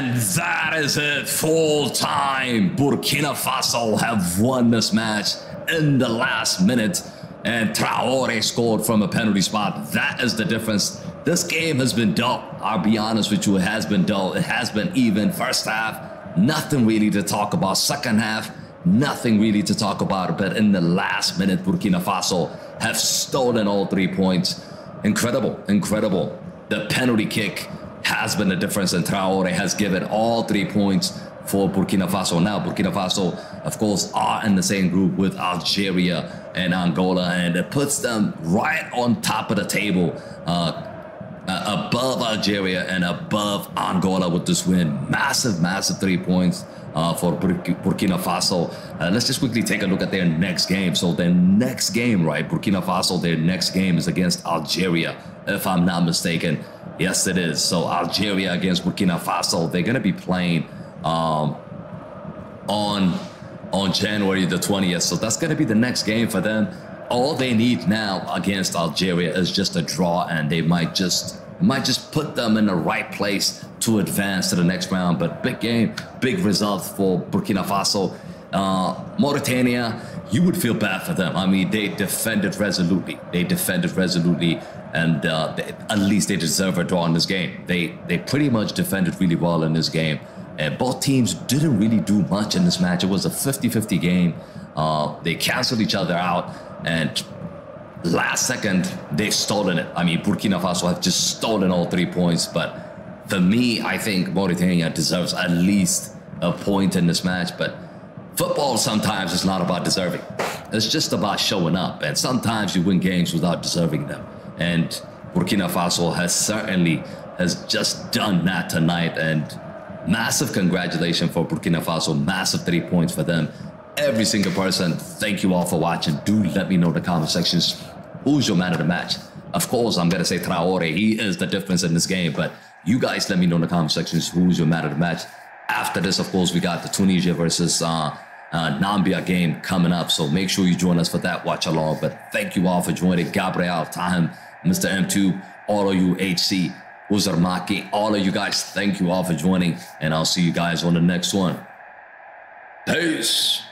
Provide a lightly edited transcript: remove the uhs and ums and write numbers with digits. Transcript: And that is it, full time. Burkina Faso have won this match in the last minute, and Traoré scored from a penalty spot. That is the difference. This game has been dull. I'll be honest with you, it has been dull. It has been even. First half, nothing really to talk about. Second half, nothing really to talk about. But in the last minute, Burkina Faso have stolen all 3 points. Incredible, incredible. The penalty kick has been the difference, and Traoré has given all 3 points for Burkina Faso. Now, Burkina Faso, of course, are in the same group with Algeria and Angola, and it puts them right on top of the table, above Algeria and above Angola with this win. Massive, massive 3 points for Burkina Faso. Let's just quickly take a look at their next game. So their next game, right, Burkina Faso, their next game is against Algeria, if I'm not mistaken. Yes, it is. So Algeria against Burkina Faso, they're going to be playing on January the 20th. So that's going to be the next game for them. All they need now against Algeria is just a draw, and they might just put them in the right place to advance to the next round. But big game, big result for Burkina Faso. Mauritania, you would feel bad for them. I mean, they defended resolutely. They defended resolutely, and at least they deserve a draw in this game. They pretty much defended really well in this game. And both teams didn't really do much in this match. It was a 50-50 game. They canceled each other out, and last second, they've stolen it. I mean, Burkina Faso have just stolen all 3 points. But for me, I think Mauritania deserves at least a point in this match. But football sometimes is not about deserving. It's just about showing up. And sometimes you win games without deserving them. And Burkina Faso has just done that tonight. And massive congratulations for Burkina Faso. Massive 3 points for them. Every single person, thank you all for watching. Do let me know in the comment sections, who's your man of the match? Of course, I'm going to say Traoré. He is the difference in this game. But you guys let me know in the comment sections, who's your man of the match? After this, of course, we got the Tunisia versus Namibia game coming up. So make sure you join us for that watch along. But thank you all for joining. Gabriel, Tahim, Mr. M2, all of you, HC, Uzarmaki, all of you guys, thank you all for joining. And I'll see you guys on the next one. Peace.